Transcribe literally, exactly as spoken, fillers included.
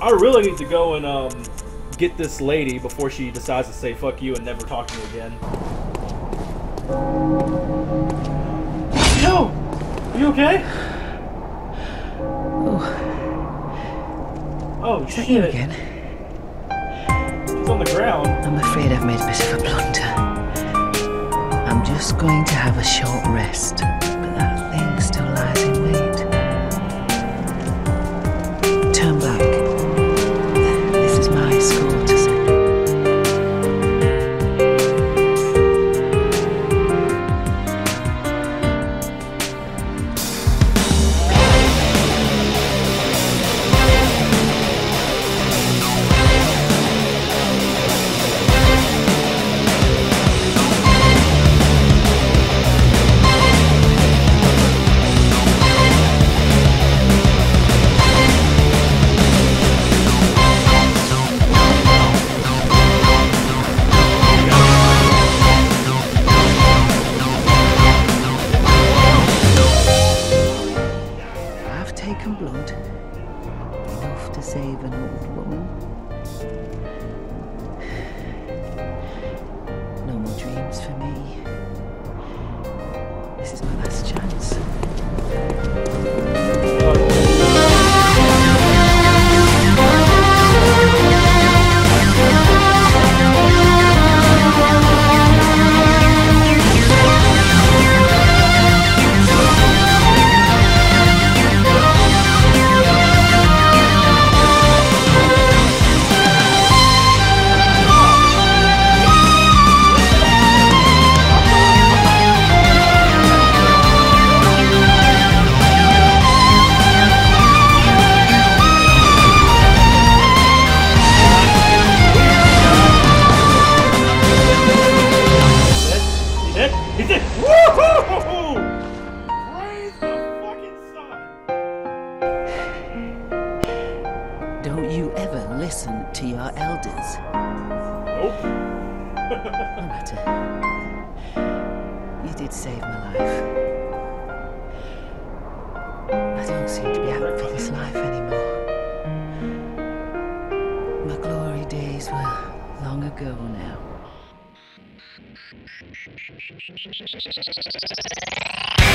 I really need to go and um, get this lady before she decides to say fuck you and never talk to me again. Yo! You okay? Oh. Oh, is shit. That you again? She's on the ground. I'm afraid I've made a bit of a blunder. I'm just going to have a short rest. But that thing still lies in wait. Turn back. Go now.